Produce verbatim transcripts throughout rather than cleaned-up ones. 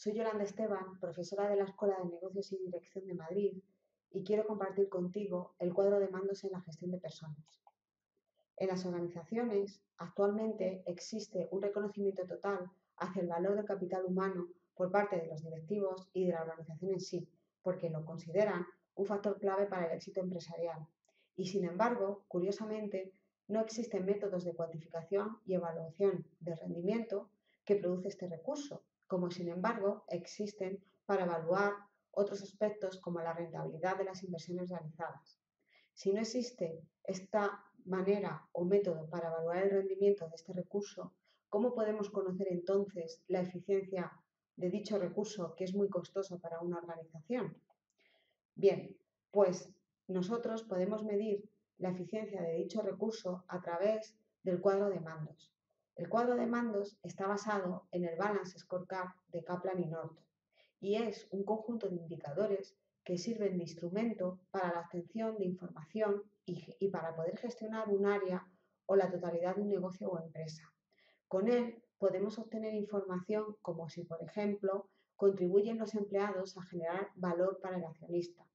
Soy Yolanda Esteban, profesora de la Escuela de Negocios y Dirección de Madrid, y quiero compartir contigo el cuadro de mandos en la gestión de personas. En las organizaciones, actualmente existe un reconocimiento total hacia el valor del capital humano por parte de los directivos y de la organización en sí, porque lo consideran un factor clave para el éxito empresarial. Y sin embargo, curiosamente, no existen métodos de cuantificación y evaluación de rendimiento que produce este recurso, como sin embargo existen para evaluar otros aspectos como la rentabilidad de las inversiones realizadas. Si no existe esta manera o método para evaluar el rendimiento de este recurso, ¿cómo podemos conocer entonces la eficiencia de dicho recurso, que es muy costoso para una organización? Bien, pues nosotros podemos medir la eficiencia de dicho recurso a través del cuadro de mandos. El cuadro de mandos está basado en el Balanced ScoreCard de Kaplan y Norton y es un conjunto de indicadores que sirven de instrumento para la obtención de información y, y para poder gestionar un área o la totalidad de un negocio o empresa. Con él podemos obtener información como si, por ejemplo, contribuyen los empleados a generar valor para el accionista.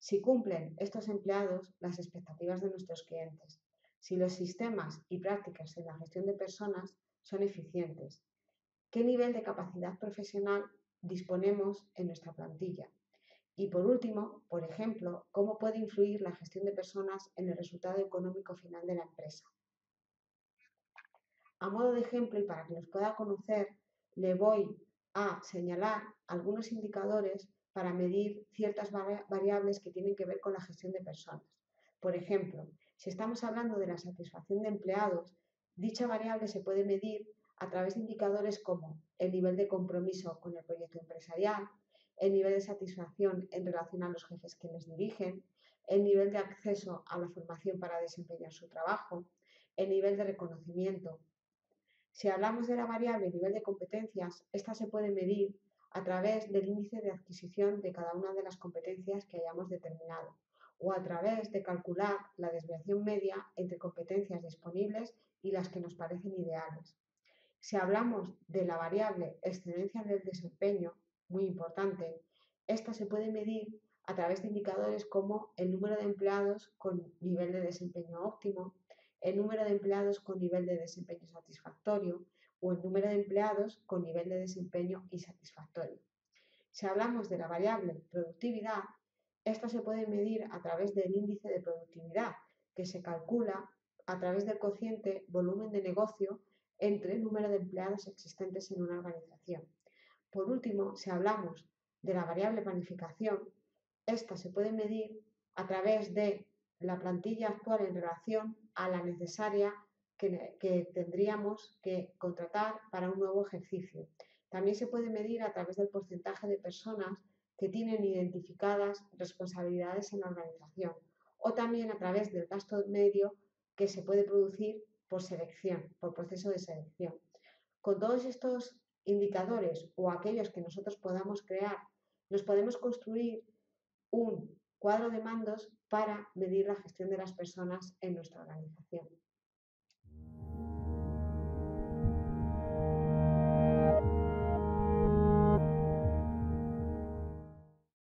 Si cumplen estos empleados las expectativas de nuestros clientes, si los sistemas y prácticas en la gestión de personas son eficientes, qué nivel de capacidad profesional disponemos en nuestra plantilla y, por último, por ejemplo, cómo puede influir la gestión de personas en el resultado económico final de la empresa. A modo de ejemplo y para que los pueda conocer, le voy a señalar algunos indicadores para medir ciertas variables que tienen que ver con la gestión de personas. Por ejemplo, si estamos hablando de la satisfacción de empleados, dicha variable se puede medir a través de indicadores como el nivel de compromiso con el proyecto empresarial, el nivel de satisfacción en relación a los jefes que les dirigen, el nivel de acceso a la formación para desempeñar su trabajo, el nivel de reconocimiento. Si hablamos de la variable nivel de competencias, esta se puede medir a través del índice de adquisición de cada una de las competencias que hayamos determinado o a través de calcular la desviación media entre competencias disponibles y las que nos parecen ideales. Si hablamos de la variable excelencia del desempeño, muy importante, esta se puede medir a través de indicadores como el número de empleados con nivel de desempeño óptimo, el número de empleados con nivel de desempeño satisfactorio o el número de empleados con nivel de desempeño insatisfactorio. Si hablamos de la variable productividad, esta se puede medir a través del índice de productividad, que se calcula a través del cociente volumen de negocio entre el número de empleados existentes en una organización. Por último, si hablamos de la variable planificación, esta se puede medir a través de la plantilla actual en relación a la necesaria que, que tendríamos que contratar para un nuevo ejercicio. También se puede medir a través del porcentaje de personas que tienen identificadas responsabilidades en la organización o también a través del gasto medio que se puede producir por selección, por proceso de selección. Con todos estos indicadores o aquellos que nosotros podamos crear, nos podemos construir un cuadro de mandos para medir la gestión de las personas en nuestra organización.